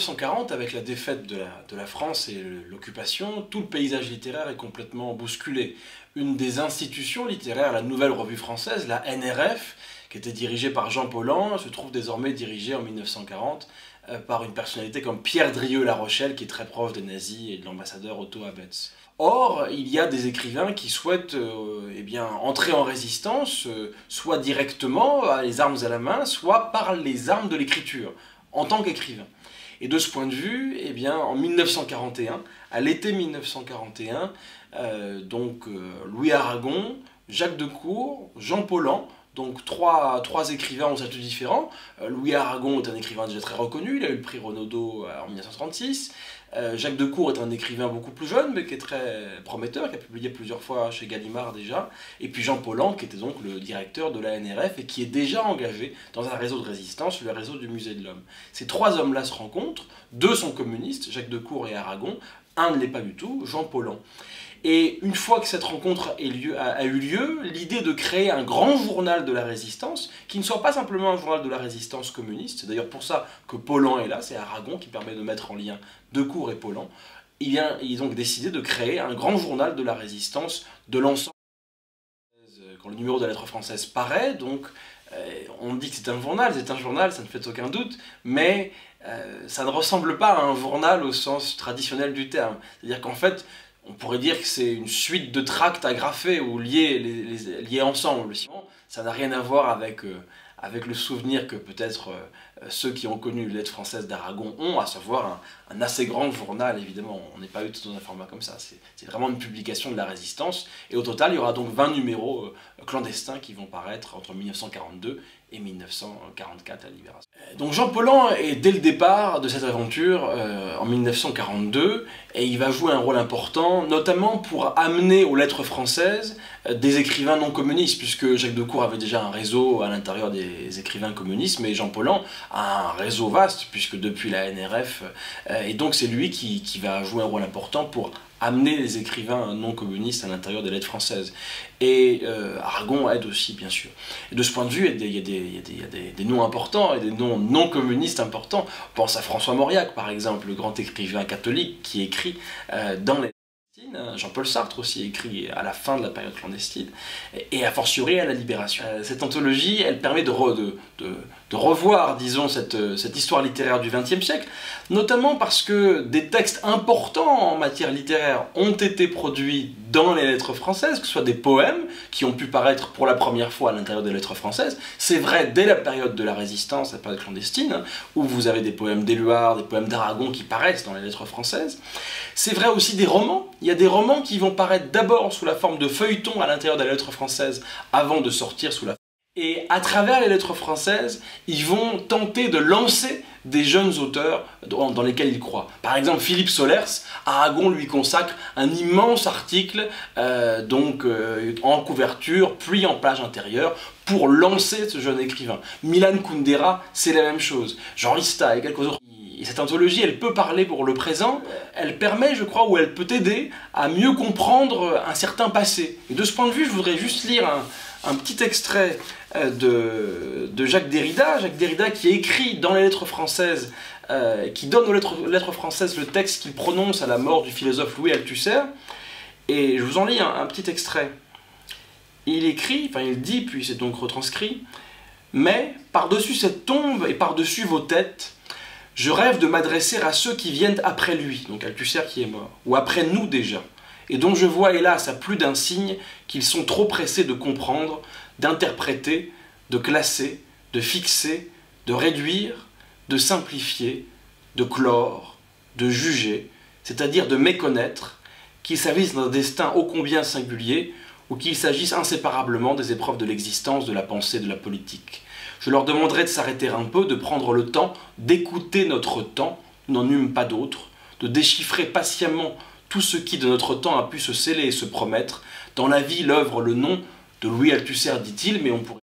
1940, avec la défaite de la France et l'occupation, tout le paysage littéraire est complètement bousculé. Une des institutions littéraires, la Nouvelle Revue Française, la NRF, qui était dirigée par Jean Paulhan, se trouve désormais dirigée en 1940 par une personnalité comme Pierre Drieu La Rochelle, qui est très proche des nazis, et de l'ambassadeur Otto Abetz. Or, il y a des écrivains qui souhaitent entrer en résistance, soit directement, les armes à la main, soit par les armes de l'écriture, en tant qu'écrivain. Et de ce point de vue, en 1941, à l'été 1941, Louis Aragon, Jacques Decour, Jean Paulhan, donc trois écrivains aux atouts différents. Louis Aragon est un écrivain déjà très reconnu, il a eu le prix Renaudot en 1936. Jacques Decour est un écrivain beaucoup plus jeune, mais qui est très prometteur, qui a publié plusieurs fois chez Gallimard déjà. Et puis Jean Paulhan, qui était donc le directeur de la NRF et qui est déjà engagé dans un réseau de résistance, le réseau du Musée de l'Homme. Ces trois hommes-là se rencontrent, deux sont communistes, Jacques Decour et Aragon, un ne l'est pas du tout, Jean Paulhan. Et une fois que cette rencontre a eu lieu, l'idée de créer un grand journal de la résistance, qui ne soit pas simplement un journal de la résistance communiste, c'est d'ailleurs pour ça que Paulhan est là, c'est Aragon qui permet de mettre en lien Decour et Paulhan, ils ont décidé de créer un grand journal de la résistance de l'ensemble. Quand le numéro de la Lettre française paraît, donc on dit que c'est un journal, ça ne fait aucun doute, mais ça ne ressemble pas à un journal au sens traditionnel du terme. C'est-à-dire qu'en fait, on pourrait dire que c'est une suite de tracts agrafés ou liés ensemble. Sinon, ça n'a rien à voir avec le souvenir que peut-être ceux qui ont connu la Lettre française d'Aragon ont, à savoir un assez grand journal, évidemment. On n'est pas eu tout dans un format comme ça. C'est vraiment une publication de la Résistance. Et au total, il y aura donc 20 numéros clandestins qui vont paraître entre 1942 et 1944 à la Libération. Donc Jean Paulhan est dès le départ de cette aventure en 1942 et il va jouer un rôle important, notamment pour amener aux lettres françaises des écrivains non communistes, puisque Jacques Decour avait déjà un réseau à l'intérieur des écrivains communistes, mais Jean Paulhan a un réseau vaste, puisque depuis la NRF, et donc c'est lui qui va jouer un rôle important pour amener les écrivains non communistes à l'intérieur des lettres françaises. Et Aragon aide aussi, bien sûr. Et de ce point de vue, il y a des noms importants et des noms non communistes importants. On pense à François Mauriac, par exemple, le grand écrivain catholique qui écrit dans les... Jean-Paul Sartre aussi écrit à la fin de la période clandestine, et a fortiori à la Libération. Cette anthologie, elle permet de revoir, disons, cette histoire littéraire du XXe siècle, notamment parce que des textes importants en matière littéraire ont été produits dans les lettres françaises, que ce soit des poèmes qui ont pu paraître pour la première fois à l'intérieur des lettres françaises. C'est vrai dès la période de la Résistance, la période clandestine, où vous avez des poèmes d'Éluard, des poèmes d'Aragon qui paraissent dans les lettres françaises. C'est vrai aussi des romans. Il y a des romans qui vont paraître d'abord sous la forme de feuilletons à l'intérieur des lettres françaises, avant de sortir sous la... Et à travers les lettres françaises, ils vont tenter de lancer des jeunes auteurs dans lesquels ils croient. Par exemple, Philippe Solers, Aragon lui consacre un immense article en couverture, puis en page intérieure, pour lancer ce jeune écrivain. Milan Kundera, c'est la même chose. Jean Rista et quelques autres. Et cette anthologie, elle peut parler pour le présent, elle permet, je crois, ou elle peut t'aider à mieux comprendre un certain passé. Et de ce point de vue, je voudrais juste lire un petit extrait de Jacques Derrida. Jacques Derrida qui écrit dans les lettres françaises, qui donne aux lettres françaises le texte qu'il prononce à la mort du philosophe Louis Althusser. Et je vous en lis un petit extrait. Il écrit, enfin il dit, puis c'est donc retranscrit, « Mais, par-dessus cette tombe et par-dessus vos têtes, je rêve de m'adresser à ceux qui viennent après lui, donc Althusser qui est mort, ou après nous déjà, et dont je vois hélas à plus d'un signe qu'ils sont trop pressés de comprendre, d'interpréter, de classer, de fixer, de réduire, de simplifier, de clore, de juger, c'est-à-dire de méconnaître, qu'il s'agisse d'un destin ô combien singulier, ou qu'il s'agisse inséparablement des épreuves de l'existence, de la pensée, de la politique. Je leur demanderai de s'arrêter un peu, de prendre le temps, d'écouter notre temps, n'en eûmes pas d'autre, de déchiffrer patiemment tout ce qui de notre temps a pu se sceller et se promettre. Dans la vie, l'œuvre, le nom de Louis Althusser, dit-il, mais on pourrait...